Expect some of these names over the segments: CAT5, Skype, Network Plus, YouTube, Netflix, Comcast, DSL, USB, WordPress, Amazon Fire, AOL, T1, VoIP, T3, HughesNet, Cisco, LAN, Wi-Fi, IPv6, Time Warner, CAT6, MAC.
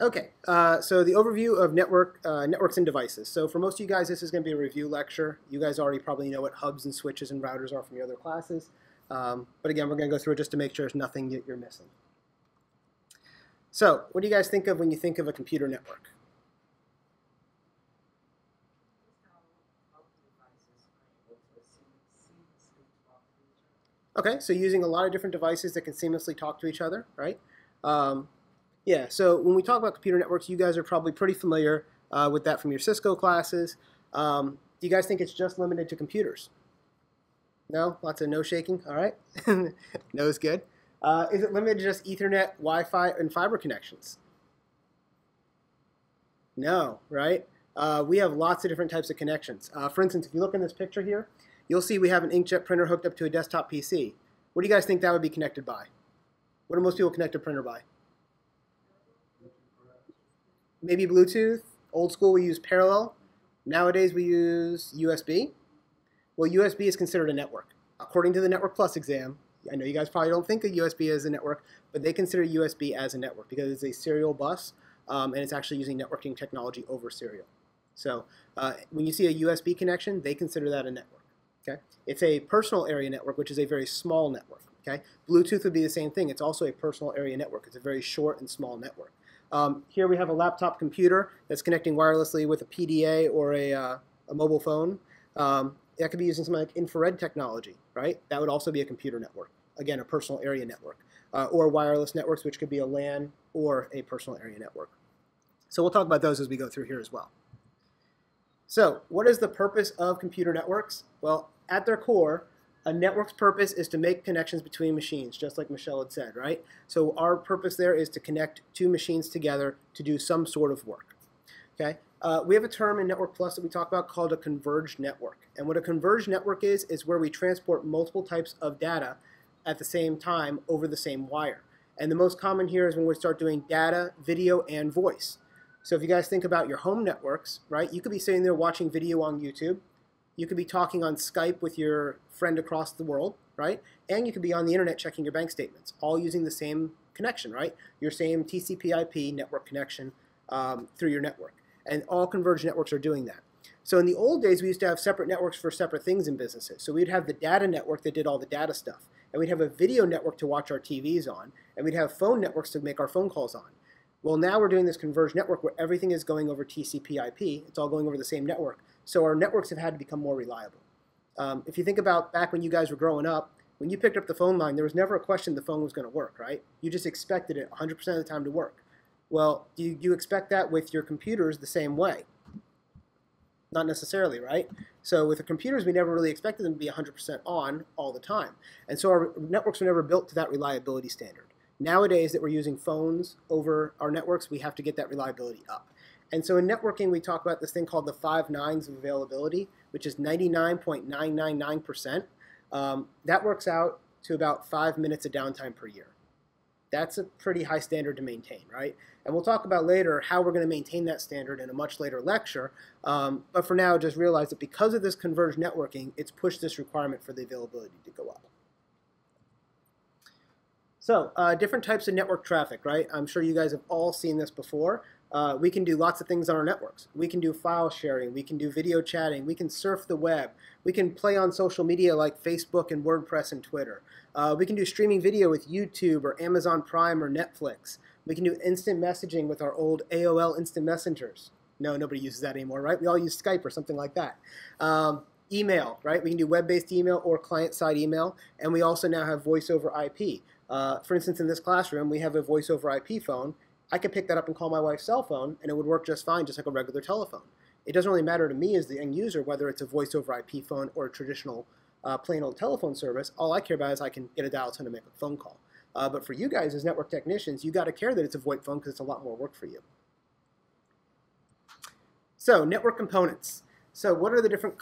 Okay, so the overview of networks and devices. So for most of you guys, this is going to be a review lecture. You guys already probably know what hubs and switches and routers are from your other classes. But again, we're going to go through it just to make sure there's nothing that you're missing. So what do you guys think of when you think of a computer network? Okay, so using a lot of different devices that can seamlessly talk to each other, right? Yeah, so when we talk about computer networks, you guys are probably pretty familiar with that from your Cisco classes. Do you guys think it's just limited to computers? No? Lots of no shaking? All right. No is good. Is it limited to just Ethernet, Wi-Fi, and fiber connections? No, right? We have lots of different types of connections. For instance, if you look in this picture here, you'll see we have an inkjet printer hooked up to a desktop PC. What do you guys think that would be connected by? What do most people connect a printer by? Maybe Bluetooth. Old school, we use parallel. Nowadays, we use USB. Well, USB is considered a network. According to the Network Plus exam, I know you guys probably don't think of USB as a network, but they consider USB as a network because it's a serial bus, and it's actually using networking technology over serial. So when you see a USB connection, they consider that a network. Okay? It's a personal area network, which is a very small network. Okay? Bluetooth would be the same thing. It's also a personal area network. It's a very short and small network. Here we have a laptop computer that's connecting wirelessly with a PDA or a mobile phone. That could be using something like infrared technology, right? That would also be a computer network. Again, a personal area network. Or wireless networks, which could be a LAN or a personal area network. So we'll talk about those as we go through here as well. So what is the purpose of computer networks? Well, at their core, a network's purpose is to make connections between machines, just like Michelle had said, right? So our purpose there is to connect two machines together to do some sort of work, okay? We have a term in Network Plus that we talk about called a converged network. And what a converged network is where we transport multiple types of data at the same time over the same wire. And the most common here is when we start doing data, video, and voice. So if you guys think about your home networks, right, you could be sitting there watching video on YouTube. You could be talking on Skype with your friend across the world, right? And you could be on the internet checking your bank statements, all using the same connection, right? Your same TCP/IP network connection through your network. And all converged networks are doing that. So in the old days, we used to have separate networks for separate things in businesses. So we'd have the data network that did all the data stuff. And we'd have a video network to watch our TVs on. And we'd have phone networks to make our phone calls on. Well, now we're doing this converged network where everything is going over TCP/IP. It's all going over the same network. So our networks have had to become more reliable. If you think about back when you guys were growing up, when you picked up the phone line, there was never a question the phone was going to work, right? You just expected it 100% of the time to work. Well, do you expect that with your computers the same way? Not necessarily, right? So with the computers, we never really expected them to be 100% on all the time. And so our networks were never built to that reliability standard. Nowadays that we're using phones over our networks, we have to get that reliability up. And so in networking, we talk about this thing called the 5 nines of availability, which is 99.999%. That works out to about 5 minutes of downtime per year. That's a pretty high standard to maintain, right? And we'll talk about later how we're going to maintain that standard in a much later lecture. But for now, just realize that because of this converged networking, it's pushed this requirement for the availability to go up. So different types of network traffic, right? I'm sure you guys have all seen this before. We can do lots of things on our networks. We can do file sharing. We can do video chatting. We can surf the web. We can play on social media like Facebook and WordPress and Twitter. We can do streaming video with YouTube or Amazon Prime or Netflix. We can do instant messaging with our old AOL instant messengers. No, nobody uses that anymore, right? We all use Skype or something like that. Email, right? We can do web-based email or client-side email. And we also now have voice over IP. For instance, in this classroom, we have a voice over IP phone. I could pick that up and call my wife's cell phone, and it would work just fine, just like a regular telephone. It doesn't really matter to me as the end user whether it's a voice over IP phone or a traditional plain old telephone service. All I care about is I can get a dial tone to make a phone call. But for you guys as network technicians, you got to care that it's a VoIP phone because it's a lot more work for you. So network components. So what are the different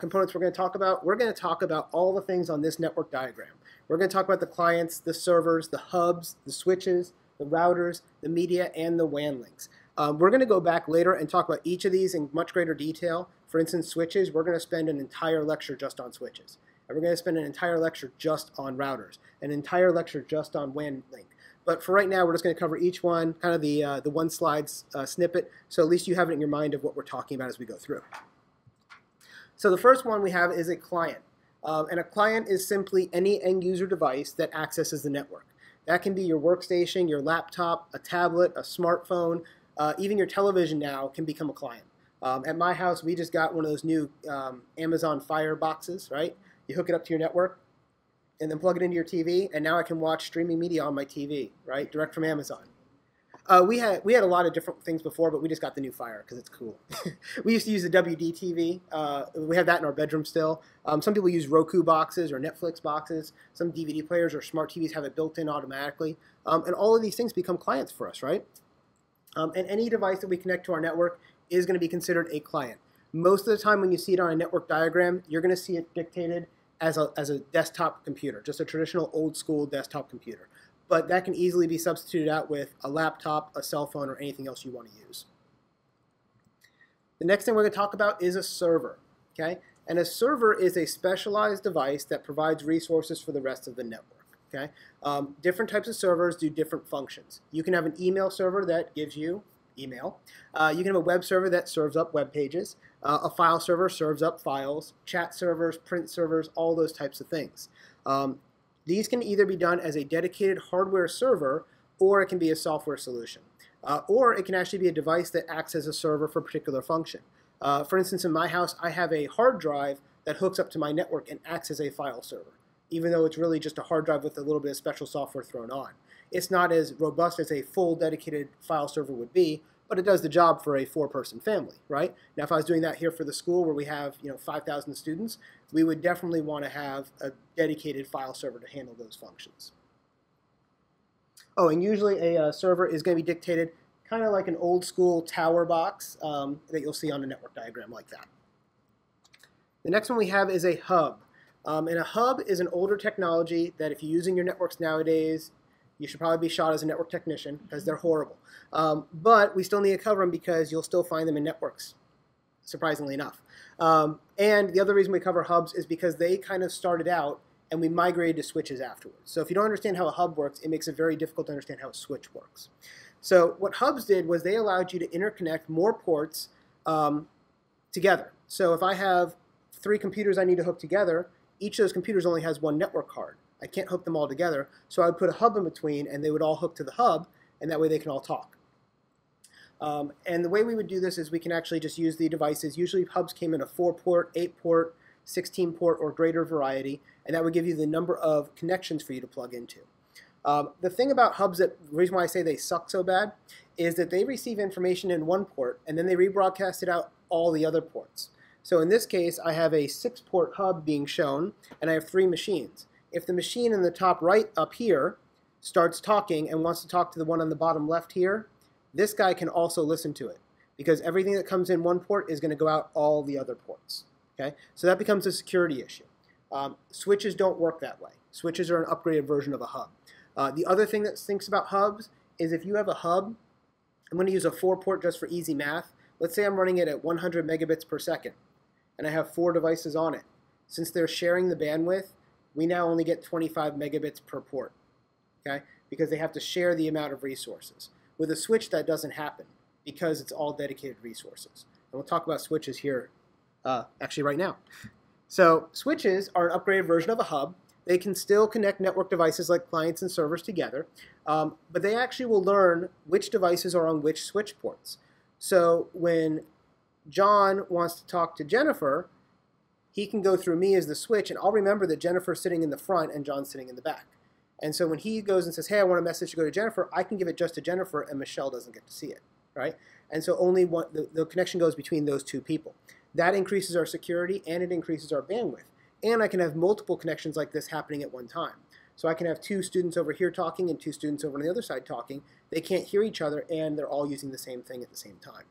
components we're going to talk about? We're going to talk about all the things on this network diagram. We're going to talk about the clients, the servers, the hubs, the switches, the routers, the media, and the WAN links. We're going to go back later and talk about each of these in much greater detail. For instance, switches, we're going to spend an entire lecture just on switches. And we're going to spend an entire lecture just on routers, an entire lecture just on WAN link. But for right now, we're just going to cover each one, kind of the one slide snippet, so at least you have it in your mind of what we're talking about as we go through. So the first one we have is a client. And a client is simply any end-user device that accesses the network. That can be your workstation, your laptop, a tablet, a smartphone, even your television now can become a client. At my house, we just got one of those new Amazon Fire boxes, right? You hook it up to your network, and then plug it into your TV, and now I can watch streaming media on my TV, right, direct from Amazon. We had a lot of different things before, but we just got the new Fire because it's cool. We used to use the WDTV. We have that in our bedroom still. Some people use Roku boxes or Netflix boxes. Some DVD players or smart TVs have it built in automatically. And all of these things become clients for us, right? And any device that we connect to our network is going to be considered a client. Most of the time when you see it on a network diagram, you're going to see it dictated as a desktop computer, just a traditional old-school desktop computer. But that can easily be substituted out with a laptop, a cell phone, or anything else you want to use. The next thing we're going to talk about is a server, okay? And a server is a specialized device that provides resources for the rest of the network, okay? Different types of servers do different functions. You can have an email server that gives you email. You can have a web server that serves up web pages. A file server serves up files, chat servers, print servers, all those types of things. These can either be done as a dedicated hardware server, or it can be a software solution. Or it can actually be a device that acts as a server for a particular function. For instance, in my house, I have a hard drive that hooks up to my network and acts as a file server, even though it's really just a hard drive with a little bit of special software thrown on. It's not as robust as a full dedicated file server would be, but it does the job for a four-person family, right? Now, if I was doing that here for the school where we have, 5,000 students, we would definitely want to have a dedicated file server to handle those functions. Oh, and usually a server is going to be dictated kind of like an old-school tower box that you'll see on a network diagram like that. The next one we have is a hub. And a hub is an older technology that if you're using your networks nowadays, you should probably be shot as a network technician because they're horrible. But we still need to cover them because you'll still find them in networks, surprisingly enough. And the other reason we cover hubs is because they kind of started out and we migrated to switches afterwards. So if you don't understand how a hub works, it makes it very difficult to understand how a switch works. So what hubs did was they allowed you to interconnect more ports together. So if I have three computers I need to hook together, each of those computers only has one network card. I can't hook them all together, so I would put a hub in between, and they would all hook to the hub, and that way they can all talk. And the way we would do this is we can actually just use the devices. Usually hubs came in a 4-port, 8-port, 16-port, or greater variety, and that would give you the number of connections for you to plug into. The thing about hubs, the reason why I say they suck so bad, is that they receive information in one port, and then they rebroadcast it out all the other ports. So in this case, I have a 6-port hub being shown, and I have 3 machines. If the machine in the top right up here starts talking and wants to talk to the one on the bottom left here, this guy can also listen to it because everything that comes in one port is going to go out all the other ports. Okay, so that becomes a security issue. Switches don't work that way. Switches are an upgraded version of a hub. The other thing that stinks about hubs is if you have a hub, I'm going to use a 4-port just for easy math. Let's say I'm running it at 100 megabits per second and I have 4 devices on it. Since they're sharing the bandwidth, we now only get 25 megabits per port, okay? Because they have to share the amount of resources. With a switch, that doesn't happen because it's all dedicated resources. And we'll talk about switches here actually right now. So switches are an upgraded version of a hub. They can still connect network devices like clients and servers together, but they actually will learn which devices are on which switch ports. So when John wants to talk to Jennifer, he can go through me as the switch, and I'll remember that Jennifer's sitting in the front and John's sitting in the back. And so when he goes and says, hey, I want a message to go to Jennifer, I can give it just to Jennifer, and Michelle doesn't get to see it, right? And so only one, the connection goes between those two people. That increases our security, and it increases our bandwidth. And I can have multiple connections like this happening at one time. So I can have 2 students over here talking and 2 students over on the other side talking. They can't hear each other, and they're all using the same thing at the same time.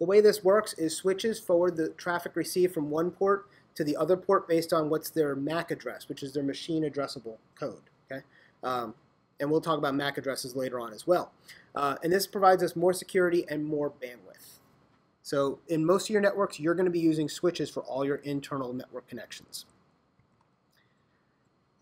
The way this works is switches forward the traffic received from one port to the other port based on what's their MAC address, which is their machine addressable code. Okay? And we'll talk about MAC addresses later on as well. And this provides us more security and more bandwidth. So in most of your networks, you're going to be using switches for all your internal network connections.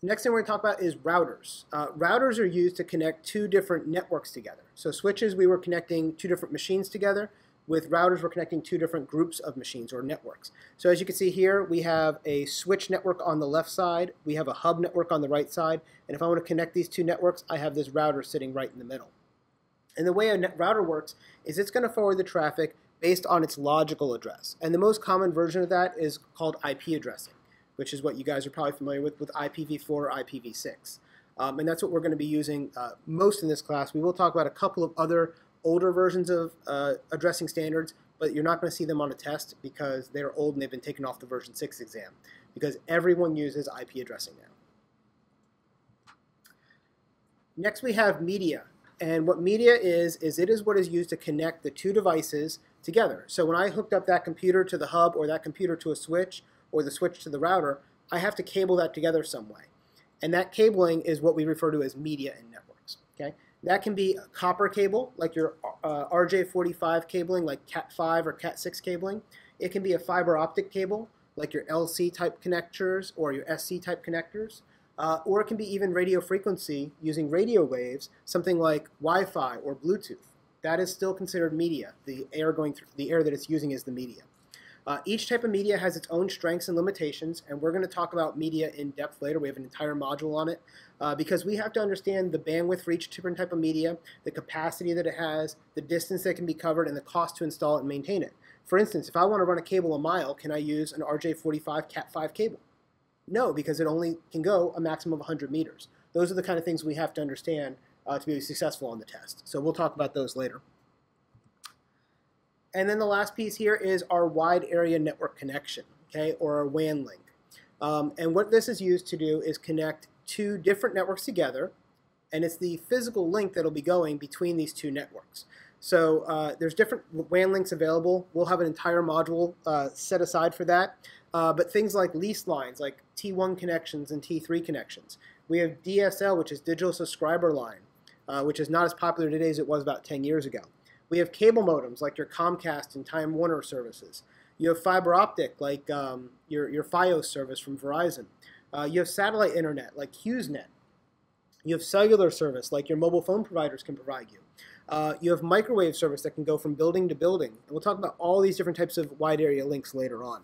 Next thing we're going to talk about is routers. Routers are used to connect two different networks together. So switches, we were connecting two different machines together. With routers, we're connecting two different groups of machines or networks. So as you can see here, we have a switch network on the left side, we have a hub network on the right side, and if I want to connect these two networks, I have this router sitting right in the middle. And the way a net router works is it's going to forward the traffic based on its logical address. And the most common version of that is called IP addressing, which is what you guys are probably familiar with IPv4 or IPv6. And that's what we're going to be using most in this class. We will talk about a couple of other older versions of addressing standards, but you're not going to see them on a test because they're old and they've been taken off the version 6 exam because everyone uses IP addressing now. Next we have media. And what media is it is what is used to connect the two devices together. So when I hooked up that computer to the hub or that computer to a switch or the switch to the router, I have to cable that together some way. And that cabling is what we refer to as media in networks. Okay? That can be a copper cable, like your RJ45 cabling, like CAT5 or CAT6 cabling. It can be a fiber optic cable, like your LC type connectors or your SC type connectors. Or it can be even radio frequency using radio waves, something like Wi-Fi or Bluetooth. That is still considered media. The air going through the air that it's using is the media. Each type of media has its own strengths and limitations, and we're going to talk about media in depth later. We have an entire module on it because we have to understand the bandwidth for each different type of media, the capacity that it has, the distance that can be covered, and the cost to install and maintain it. For instance, if I want to run a cable a mile, can I use an RJ45 CAT5 cable? No, because it only can go a maximum of 100 meters. Those are the kind of things we have to understand to be successful on the test. So we'll talk about those later. And then the last piece here is our wide area network connection, okay, or our WAN link. And what this is used to do is connect two different networks together, and it's the physical link that'll be going between these two networks. So there's different WAN links available. We'll have an entire module set aside for that. But things like lease lines, like T1 connections and T3 connections. We have DSL, which is digital subscriber line, which is not as popular today as it was about 10 years ago. We have cable modems like your Comcast and Time Warner services. You have fiber optic like your Fios service from Verizon. You have satellite internet like HughesNet. You have cellular service like your mobile phone providers can provide you. You have microwave service that can go from building to building. And we'll talk about all these different types of wide area links later on.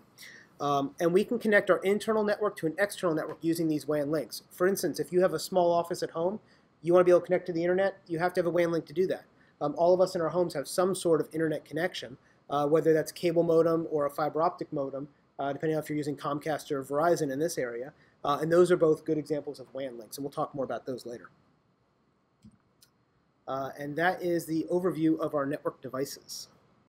And we can connect our internal network to an external network using these WAN links. For instance, if you have a small office at home, you want to be able to connect to the internet, you have to have a WAN link to do that. All of us in our homes have some sort of internet connection, whether that's cable modem or a fiber optic modem, depending on if you're using Comcast or Verizon in this area. And those are both good examples of WAN links, and we'll talk more about those later. And that is the overview of our network devices.